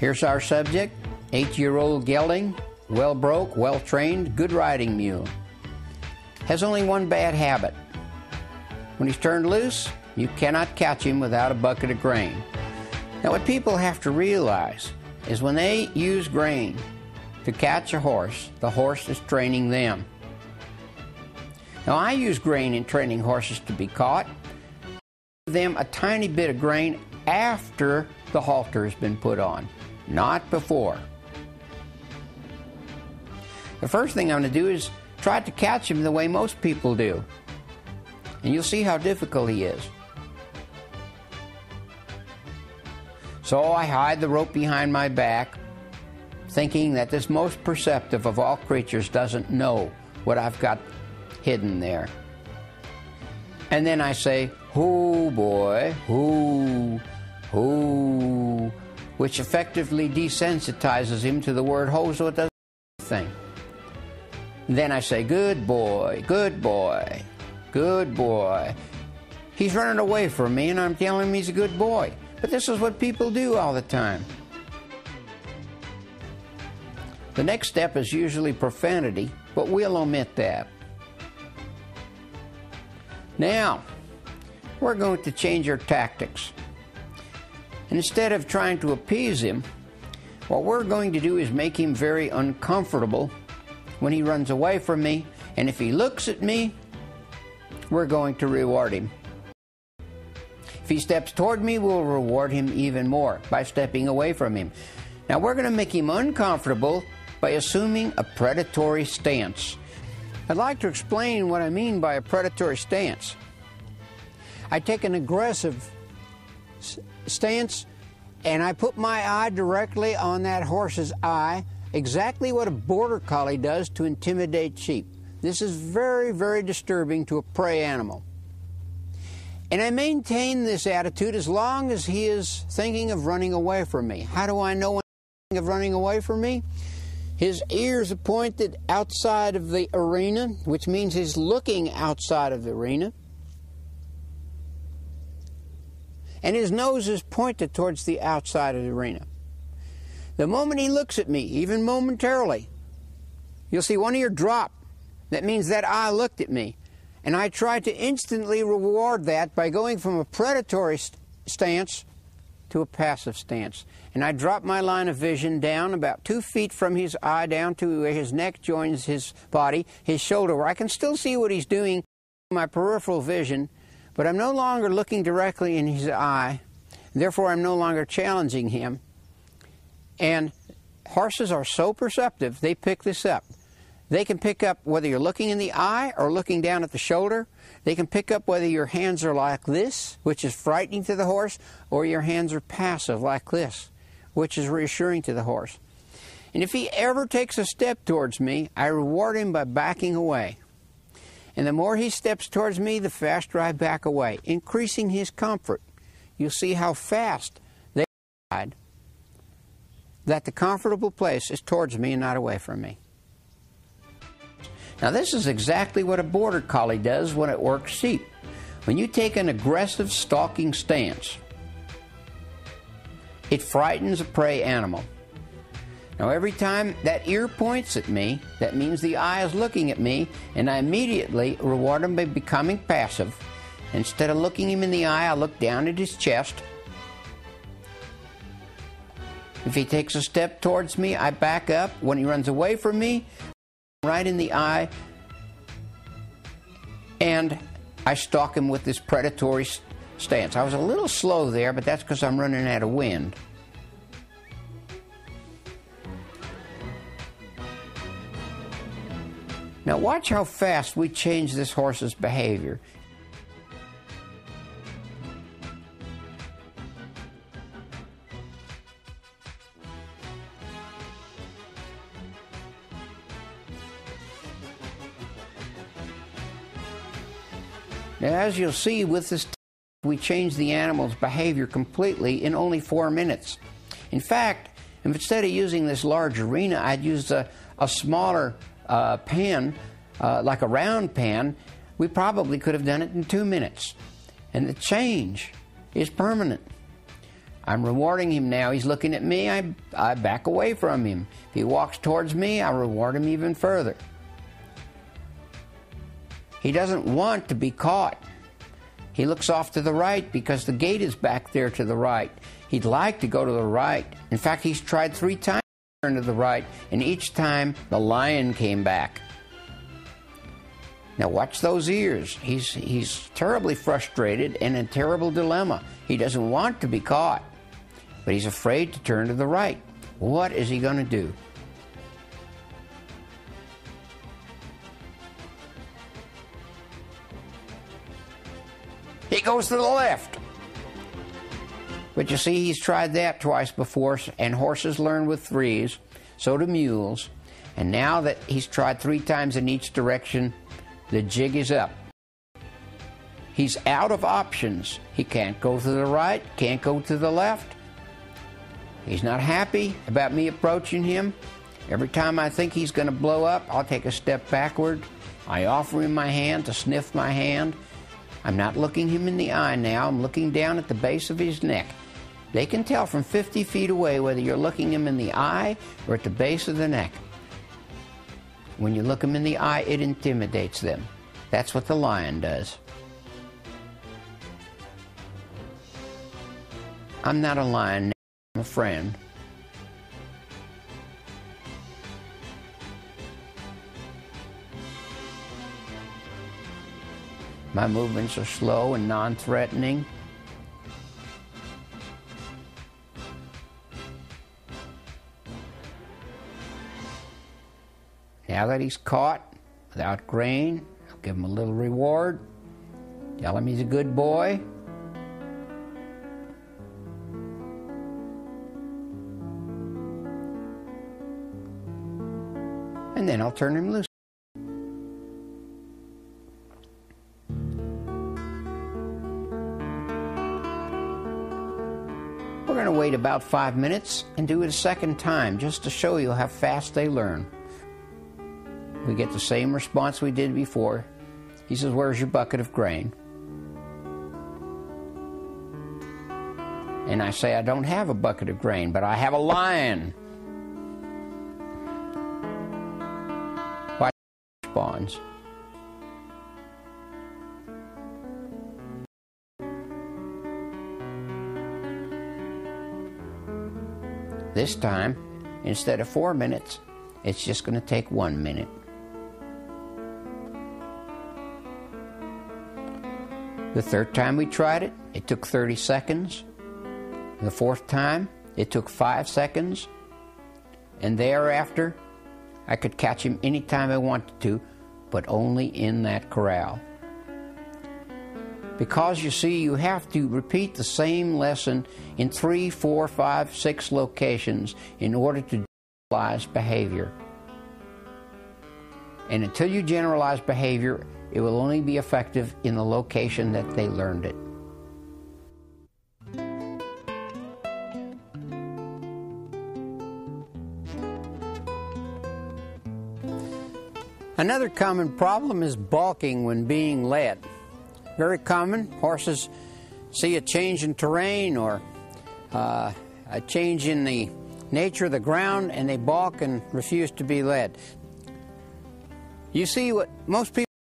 Here's our subject, 8-year-old gelding, well broke, well trained, good riding mule. Has only one bad habit. When he's turned loose, you cannot catch him without a bucket of grain. Now what people have to realize is when they use grain to catch a horse, the horse is training them. Now I use grain in training horses to be caught. Give them a tiny bit of grain after the halter has been put on, not before. The first thing I'm going to do is try to catch him the way most people do. And you'll see how difficult he is. So I hide the rope behind my back, thinking that this most perceptive of all creatures doesn't know what I've got hidden there. And then I say, "Hoo boy, hoo, hoo," which effectively desensitizes him to the word ho, so it doesn't do anything. Then I say, "Good boy, good boy, good boy." He's running away from me and I'm telling him he's a good boy. But this is what people do all the time. The next step is usually profanity, but we'll omit that. Now, we're going to change our tactics. And instead of trying to appease him, what we're going to do is make him very uncomfortable when he runs away from me. And if he looks at me, we're going to reward him. If he steps toward me, we'll reward him even more by stepping away from him. Now we're going to make him uncomfortable by assuming a predatory stance. I'd like to explain what I mean by a predatory stance. I take an aggressive stance and I put my eye directly on that horse's eye, exactly what a border collie does to intimidate sheep. This is very, very disturbing to a prey animal. And I maintain this attitude as long as he is thinking of running away from me. How do I know when he's thinking of running away from me? His ears are pointed outside of the arena, which means he's looking outside of the arena. And his nose is pointed towards the outside of the arena. The moment he looks at me, even momentarily, you'll see one ear drop. That means that eye looked at me. And I try to instantly reward that by going from a predatory stance to a passive stance. And I drop my line of vision down about 2 feet from his eye, down to where his neck joins his body, his shoulder, where I can still see what he's doing, my peripheral vision, but I'm no longer looking directly in his eye. Therefore, I'm no longer challenging him. And horses are so perceptive, they pick this up. They can pick up whether you're looking in the eye or looking down at the shoulder. They can pick up whether your hands are like this, which is frightening to the horse, or your hands are passive like this, which is reassuring to the horse. And if he ever takes a step towards me, I reward him by backing away. And the more he steps towards me, the faster I back away, increasing his comfort. You'll see how fast they decide that the comfortable place is towards me and not away from me. Now this is exactly what a border collie does when it works sheep. When you take an aggressive stalking stance, it frightens a prey animal. Now every time that ear points at me, that means the eye is looking at me, and I immediately reward him by becoming passive. Instead of looking him in the eye, I look down at his chest. If he takes a step towards me, I back up. When he runs away from me, right in the eye, and I stalk him with this predatory stance. I was a little slow there, but that's because I'm running out of wind. Now watch how fast we change this horse's behavior. Now, as you'll see with this, we change the animal's behavior completely in only 4 minutes. In fact, if instead of using this large arena, I'd used a smaller pan, like a round pan, we probably could have done it in 2 minutes. And the change is permanent. I'm rewarding him now. He's looking at me. I back away from him. If he walks towards me, I reward him even further. He doesn't want to be caught. He looks off to the right because the gate is back there to the right. He'd like to go to the right. In fact, he's tried 3 times to turn to the right, and each time the lion came back. Now watch those ears. He's terribly frustrated and in a terrible dilemma. He doesn't want to be caught, but he's afraid to turn to the right. What is he going to do? He goes to the left. But you see, he's tried that twice before, and horses learn with threes, so do mules. And now that he's tried 3 times in each direction, the jig is up. He's out of options. He can't go to the right, can't go to the left. He's not happy about me approaching him. Every time I think he's going to blow up, I'll take a step backward. I offer him my hand to sniff my hand. I'm not looking him in the eye now. I'm looking down at the base of his neck. They can tell from 50 feet away whether you're looking him in the eye or at the base of the neck. When you look them in the eye, it intimidates them. That's what the lion does. I'm not a lion now, I'm a friend. My movements are slow and non-threatening. Now that he's caught without grain, I'll give him a little reward, tell him he's a good boy. And then I'll turn him loose. We're going to wait about 5 minutes and do it a second time just to show you how fast they learn. We get the same response we did before. He says, "Where's your bucket of grain?" And I say, "I don't have a bucket of grain, but I have a lion." Why responds? This time, instead of 4 minutes, it's just going to take 1 minute. The 3rd time we tried it, it took 30 seconds. The 4th time, it took 5 seconds. And thereafter, I could catch him anytime I wanted to, but only in that corral. Because you see, you have to repeat the same lesson in 3, 4, 5, 6 locations in order to generalize behavior. And until you generalize behavior, it will only be effective in the location that they learned it. Another common problem is balking when being led. Very common. Horses see a change in terrain or a change in the nature of the ground, and they balk and refuse to be led. You see what most people